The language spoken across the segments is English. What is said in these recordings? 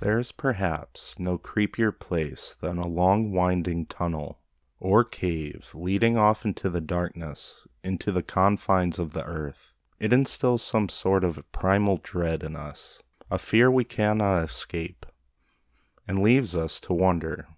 There is perhaps no creepier place than a long winding tunnel or cave leading off into the darkness, into the confines of the earth. It instills some sort of primal dread in us, a fear we cannot escape, and leaves us to wonder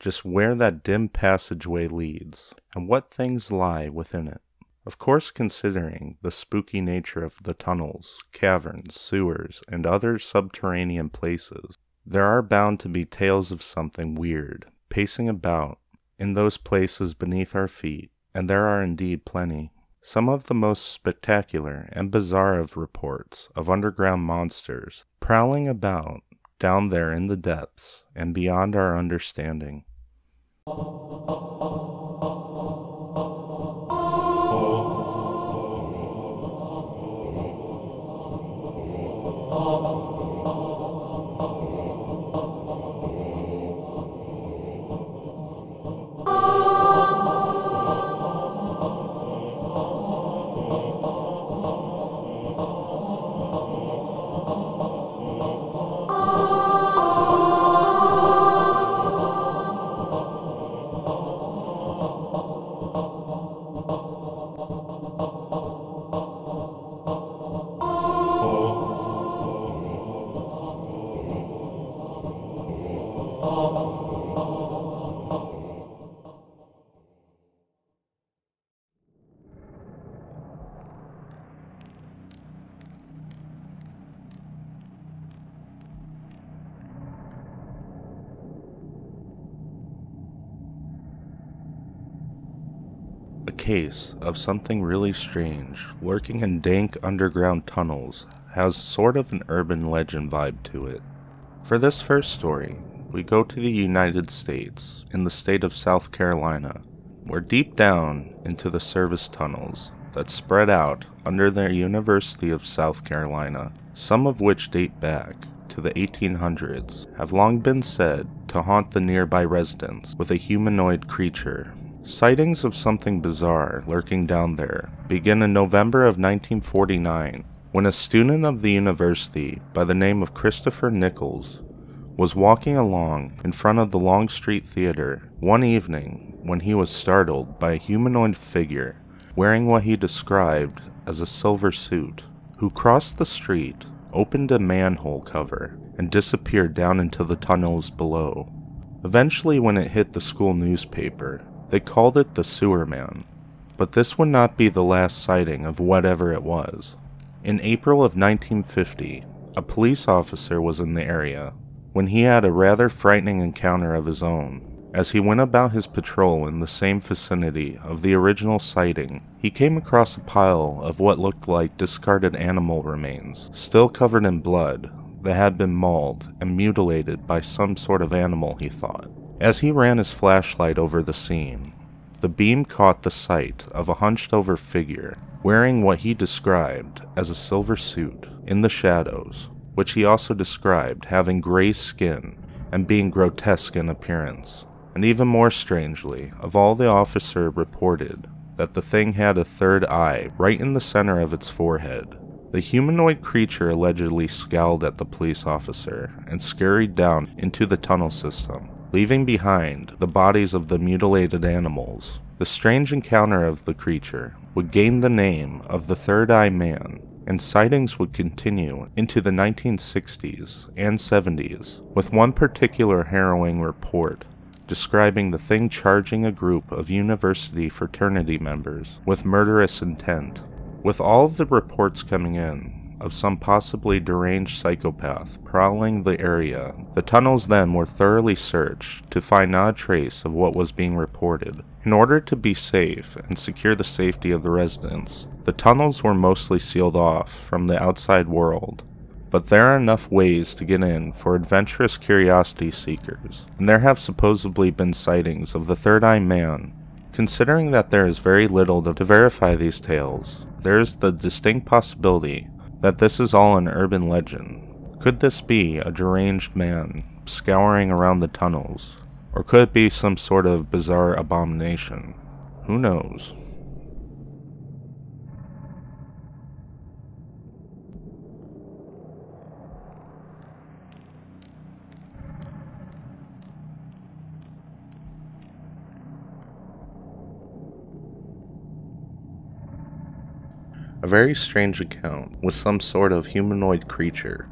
just where that dim passageway leads and what things lie within it. Of course, considering the spooky nature of the tunnels, caverns, sewers, and other subterranean places, there are bound to be tales of something weird pacing about in those places beneath our feet, and there are indeed plenty. Some of the most spectacular and bizarre of reports of underground monsters prowling about down there in the depths and beyond our understanding. Case of something really strange lurking in dank underground tunnels has sort of an urban legend vibe to it. For this first story, we go to the United States in the state of South Carolina. We're deep down into the service tunnels that spread out under the University of South Carolina, some of which date back to the 1800s, have long been said to haunt the nearby residents with a humanoid creature. Sightings of something bizarre lurking down there begin in November of 1949, when a student of the university by the name of Christopher Nichols was walking along in front of the Long Street Theater one evening when he was startled by a humanoid figure wearing what he described as a silver suit, who crossed the street, opened a manhole cover, and disappeared down into the tunnels below. Eventually, when it hit the school newspaper, they called it the Sewer Man, but this would not be the last sighting of whatever it was. In April of 1950, a police officer was in the area when he had a rather frightening encounter of his own. As he went about his patrol in the same vicinity of the original sighting, he came across a pile of what looked like discarded animal remains, still covered in blood, that had been mauled and mutilated by some sort of animal, he thought. As he ran his flashlight over the scene, the beam caught the sight of a hunched-over figure wearing what he described as a silver suit in the shadows, which he also described having gray skin and being grotesque in appearance. And even more strangely, of all, the officer reported that the thing had a third eye right in the center of its forehead. The humanoid creature allegedly scowled at the police officer and scurried down into the tunnel system, leaving behind the bodies of the mutilated animals. The strange encounter of the creature would gain the name of the Third Eye Man, and sightings would continue into the 1960s and 70s, with one particular harrowing report describing the thing charging a group of university fraternity members with murderous intent. With all of the reports coming in of some possibly deranged psychopath prowling the area, the tunnels then were thoroughly searched to find not a trace of what was being reported. In order to be safe and secure the safety of the residents, the tunnels were mostly sealed off from the outside world, but there are enough ways to get in for adventurous curiosity seekers, and there have supposedly been sightings of the Third Eye Man. Considering that there is very little to verify these tales, there is the distinct possibility that this is all an urban legend. Could this be a deranged man scouring around the tunnels? Or could it be some sort of bizarre abomination? Who knows? a very strange account with some sort of humanoid creature.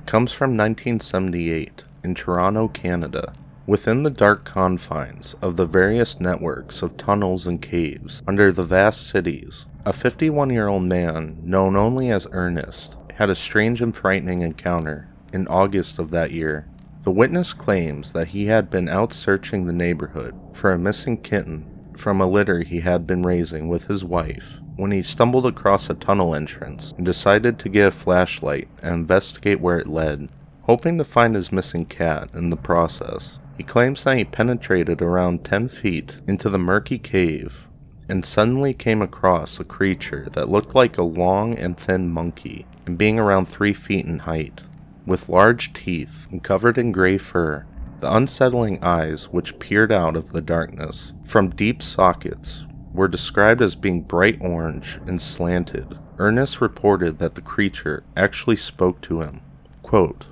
It comes from 1978 in Toronto, Canada. Within the dark confines of the various networks of tunnels and caves under the vast cities, a 51-year-old man known only as Ernest had a strange and frightening encounter in August of that year. The witness claims that he had been out searching the neighborhood for a missing kitten from a litter he had been raising with his wife when he stumbled across a tunnel entrance and decided to get a flashlight and investigate where it led, hoping to find his missing cat in the process. He claims that he penetrated around 10 feet into the murky cave and suddenly came across a creature that looked like a long and thin monkey, and being around 3 feet in height, with large teeth and covered in gray fur. The unsettling eyes, which peered out of the darkness from deep sockets, were described as being bright orange and slanted. Ernest reported that the creature actually spoke to him. Quote,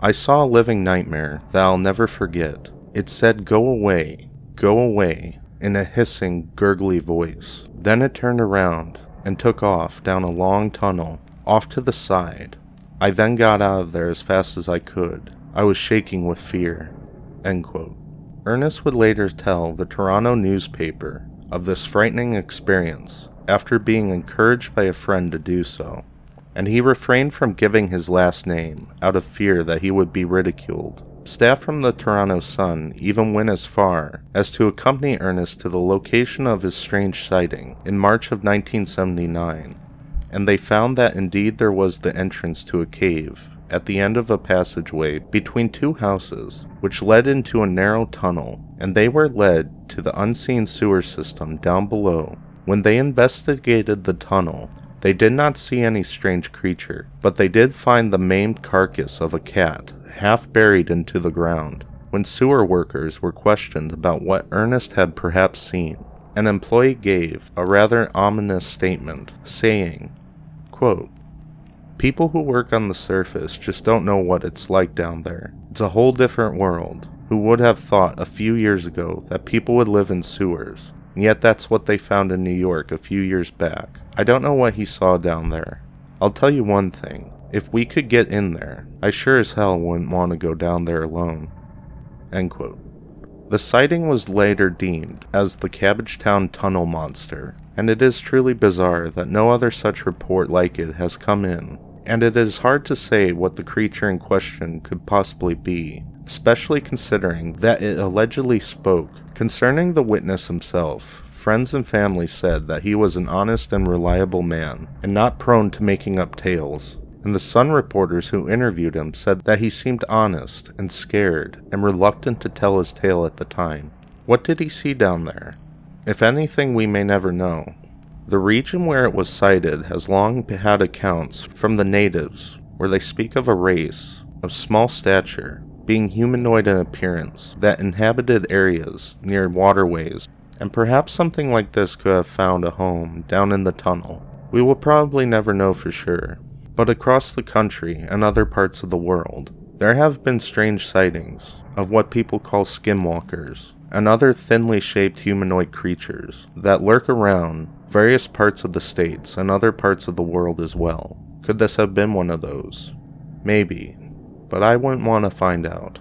"I saw a living nightmare that I'll never forget. It said, 'Go away, go away,' in a hissing, gurgly voice. Then it turned around and took off down a long tunnel, off to the side. I then got out of there as fast as I could. I was shaking with fear." End quote. Ernest would later tell the Toronto newspaper of this frightening experience after being encouraged by a friend to do so, and he refrained from giving his last name out of fear that he would be ridiculed. Staff from the Toronto Sun even went as far as to accompany Ernest to the location of his strange sighting in March of 1979, and they found that indeed there was the entrance to a cave at the end of a passageway between two houses, which led into a narrow tunnel, and they were led to the unseen sewer system down below. When they investigated the tunnel, they did not see any strange creature, but they did find the maimed carcass of a cat half buried into the ground. When sewer workers were questioned about what Ernest had perhaps seen, an employee gave a rather ominous statement, saying, quote, "People who work on the surface just don't know what it's like down there. It's a whole different world. Who would have thought a few years ago that people would live in sewers? And yet that's what they found in New York a few years back. I don't know what he saw down there. I'll tell you one thing, if we could get in there, I sure as hell wouldn't want to go down there alone." End quote. The sighting was later deemed as the Cabbage Town Tunnel Monster, and it is truly bizarre that no other such report like it has come in, and it is hard to say what the creature in question could possibly be, especially considering that it allegedly spoke. Concerning the witness himself, friends and family said that he was an honest and reliable man, and not prone to making up tales, and the Sun reporters who interviewed him said that he seemed honest and scared and reluctant to tell his tale at the time. What did he see down there? If anything, we may never know. The region where it was sighted has long had accounts from the natives, where they speak of a race of small stature, being humanoid in appearance, that inhabited areas near waterways, and perhaps something like this could have found a home down in the tunnel. We will probably never know for sure, but across the country and other parts of the world, there have been strange sightings of what people call skinwalkers and other thinly shaped humanoid creatures that lurk around various parts of the states and other parts of the world as well. Could this have been one of those? Maybe. But I wouldn't want to find out.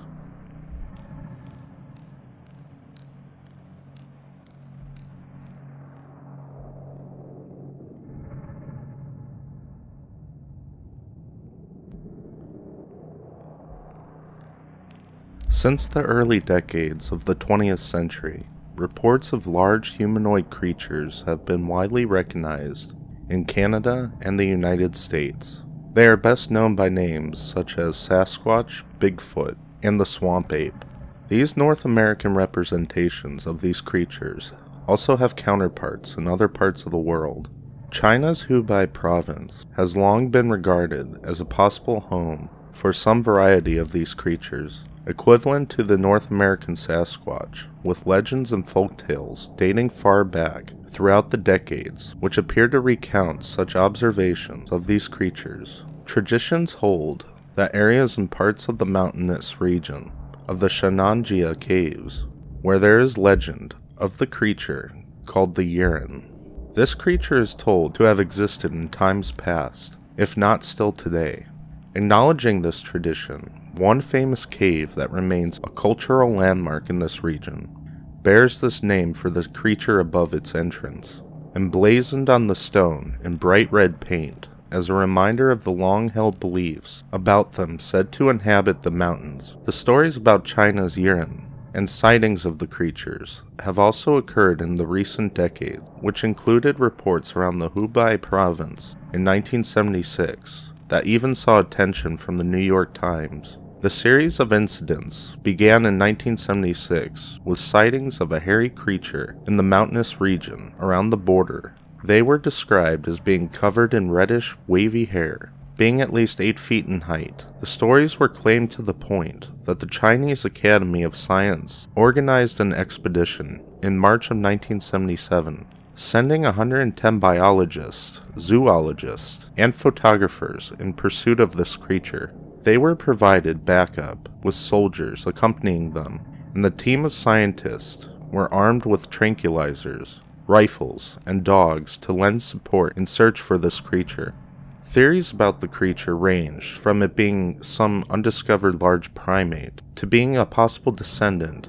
Since the early decades of the 20th century, reports of large humanoid creatures have been widely recognized in Canada and the United States. They are best known by names such as Sasquatch, Bigfoot, and the Swamp Ape. These North American representations of these creatures also have counterparts in other parts of the world. China's Hubei province has long been regarded as a possible home for some variety of these creatures, equivalent to the North American Sasquatch, with legends and folktales dating far back throughout the decades, which appear to recount such observations of these creatures. Traditions hold that areas and parts of the mountainous region of the Shennongjia Caves, where there is legend of the creature called the Yeren, This creature is told to have existed in times past, if not still today. Acknowledging this tradition, one famous cave that remains a cultural landmark in this region bears this name for the creature above its entrance, emblazoned on the stone in bright red paint as a reminder of the long-held beliefs about them said to inhabit the mountains. The stories about China's Yeren and sightings of the creatures have also occurred in the recent decades, which included reports around the Hubei province in 1976 that even saw attention from the New York Times. The series of incidents began in 1976 with sightings of a hairy creature in the mountainous region around the border. They were described as being covered in reddish, wavy hair, being at least 8 feet in height. The stories were claimed to the point that the Chinese Academy of Sciences organized an expedition in March of 1977, sending 110 biologists, zoologists, and photographers in pursuit of this creature. They were provided backup with soldiers accompanying them, and the team of scientists were armed with tranquilizers, rifles, and dogs to lend support in search for this creature. Theories about the creature ranged from it being some undiscovered large primate to being a possible descendant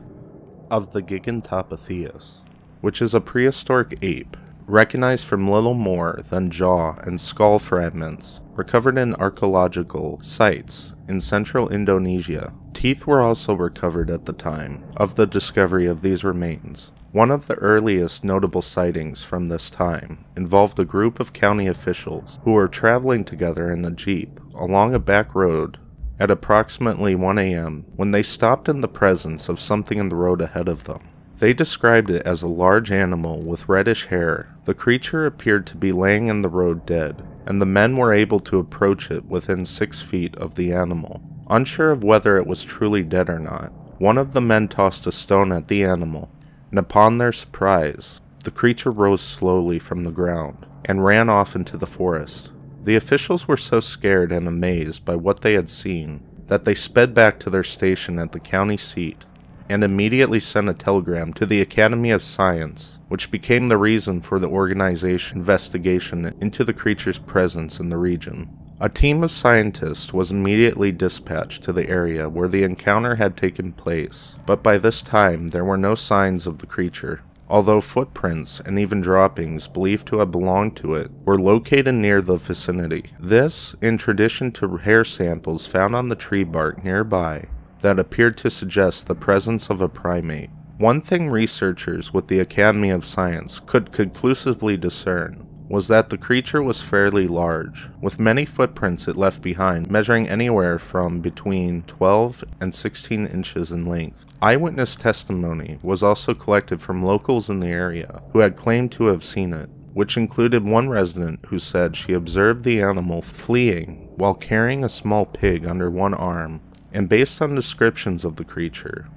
of the Gigantopithecus, which is a prehistoric ape recognized from little more than jaw and skull fragments recovered in archaeological sites in central Indonesia. Teeth were also recovered at the time of the discovery of these remains. One of the earliest notable sightings from this time involved a group of county officials who were traveling together in a jeep along a back road at approximately 1 a.m. when they stopped in the presence of something in the road ahead of them. They described it as a large animal with reddish hair. The creature appeared to be laying in the road dead, and the men were able to approach it within 6 feet of the animal. Unsure of whether it was truly dead or not, one of the men tossed a stone at the animal, and upon their surprise, the creature rose slowly from the ground and ran off into the forest. The officials were so scared and amazed by what they had seen that they sped back to their station at the county seat and immediately sent a telegram to the Academy of Science, which became the reason for the organization's investigation into the creature's presence in the region. A team of scientists was immediately dispatched to the area where the encounter had taken place, but by this time there were no signs of the creature, although footprints and even droppings believed to have belonged to it were located near the vicinity. This, in addition to hair samples found on the tree bark nearby that appeared to suggest the presence of a primate. One thing researchers with the Academy of Science could conclusively discern was that the creature was fairly large, with many footprints it left behind measuring anywhere from between 12 and 16 inches in length. Eyewitness testimony was also collected from locals in the area who had claimed to have seen it, which included one resident who said she observed the animal fleeing while carrying a small pig under one arm, and based on descriptions of the creature,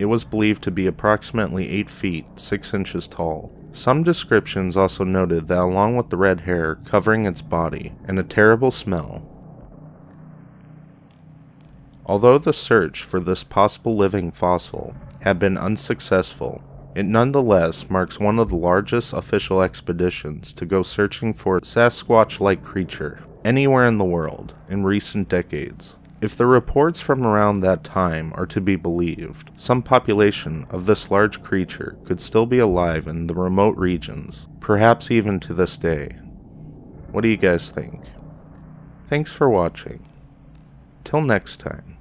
it was believed to be approximately 8 feet 6 inches tall. Some descriptions also noted that along with the red hair covering its body and a terrible smell. Although the search for this possible living fossil had been unsuccessful, it nonetheless marks one of the largest official expeditions to go searching for a Sasquatch-like creature anywhere in the world in recent decades. If the reports from around that time are to be believed, some population of this large creature could still be alive in the remote regions, perhaps even to this day. What do you guys think? Thanks for watching. Till next time.